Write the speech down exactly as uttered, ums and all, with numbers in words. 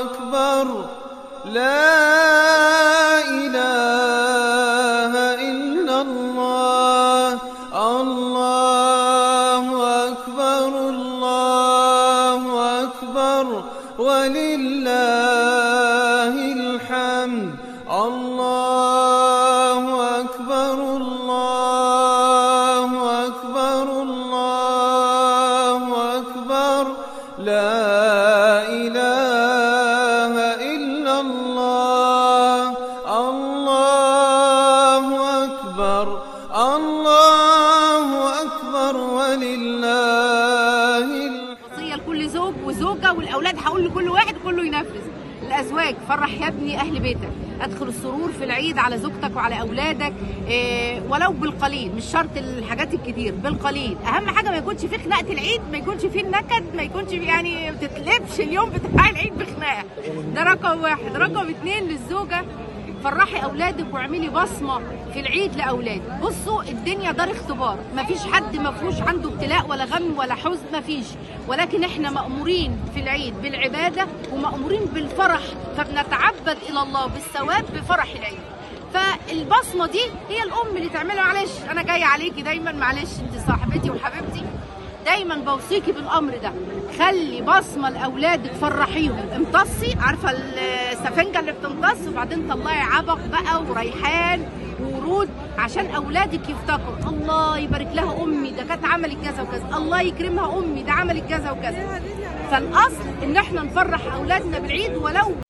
أكبر لا إله إلا الله الله أكبر الله أكبر ولله الحمد الله أكبر الله لا إله إلا الله الله أكبر الله أكبر ولله وصية لكل زوج وزوجة والأولاد، هقول لكل واحد كله ينفذ. الأزواج، فرح يا ابني أهل بيتك، أدخل السرور في العيد على زوجتك وعلى أولادك إيه ولو بالقليل، مش شرط الحاجات الكتير، بالقليل. أهم حاجة ما يكونش فيه خناقة العيد، ما يكونش فيه النكد، ما يكونش فيه يعني ما تتلبش اليوم بتاع العيد بخناقة. ده رقم واحد. رقم اتنين للزوجة، فرحي أولادك واعملي بصمة في العيد لأولادك. بصوا الدنيا دار اختبار، مفيش حد مفروش عنده ابتلاء ولا غم ولا حزن، مفيش، ولكن احنا مأمورين في العيد بالعبادة ومأمورين بالفرح، فبنتعبد إلى الله بالثواب بفرح العيد. فالبصمة دي هي الأم اللي تعملها. معلش أنا جاية عليكي دايما، معلش أنت صاحبتي وحبيبتي، دايما بوصيكي بالامر ده، خلي بصمه لاولادك، فرحيهم، امتصي، عارفه السفنجه اللي بتمتص، وبعدين طلعي عبق بقى وريحان وورود عشان اولادك يفتكروا الله يبارك لها امي ده كانت عملت كذا وكذا، الله يكرمها امي ده عملت كذا وكذا. فالاصل ان احنا نفرح اولادنا بالعيد ولو